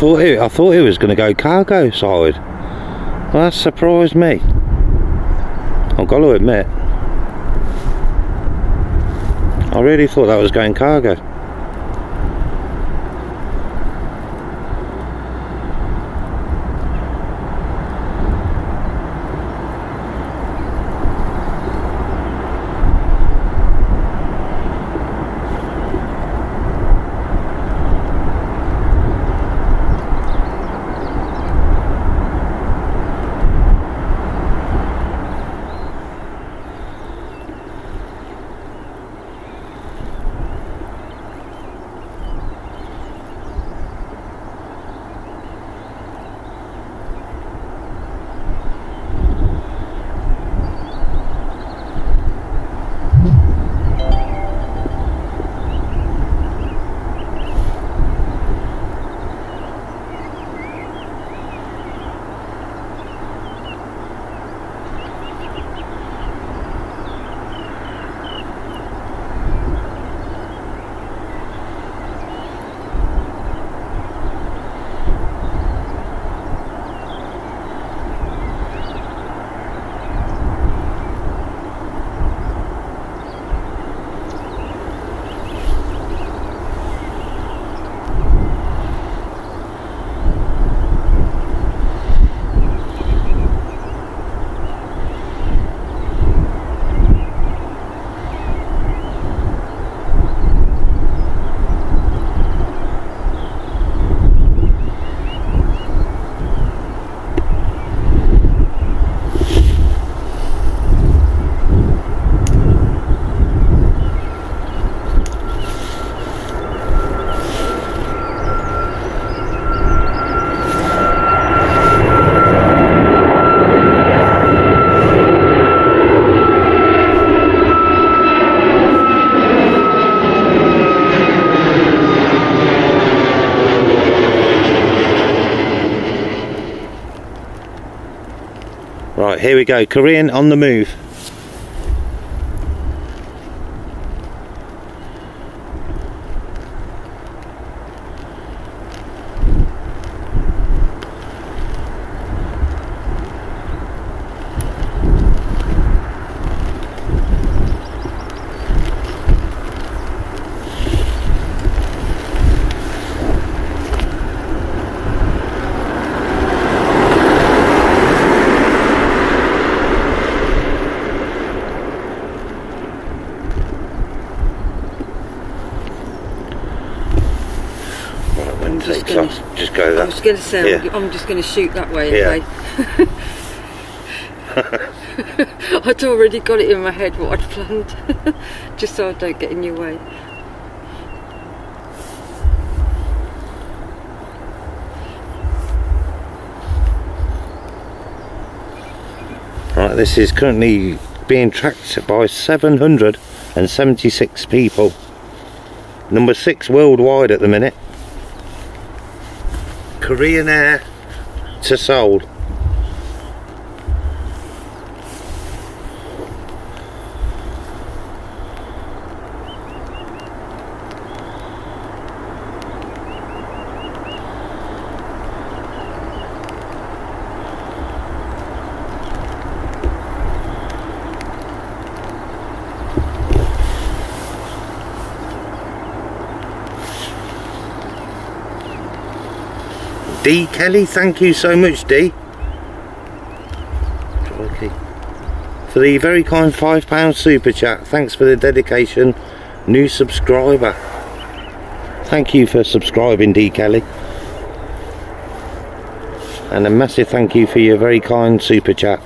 I thought he was going to go cargo side. Well, that surprised me, I've got to admit. I really thought that was going cargo. Right, here we go, Korean on the move. I'm just going to shoot that way anyway. Yeah. I'd already got it in my head what I'd planned, just so I don't get in your way. Right, this is currently being tracked by 776 people, number 6 worldwide at the minute. Korean Air to Seoul. D Kelly, thank you so much, D, for the very kind £5 super chat. Thanks for the dedication, new subscriber. Thank you for subscribing, D Kelly, and a massive thank you for your very kind super chat.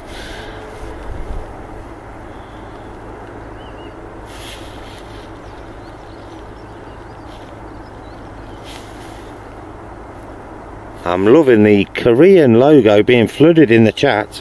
I'm loving the Korean logo being flooded in the chat.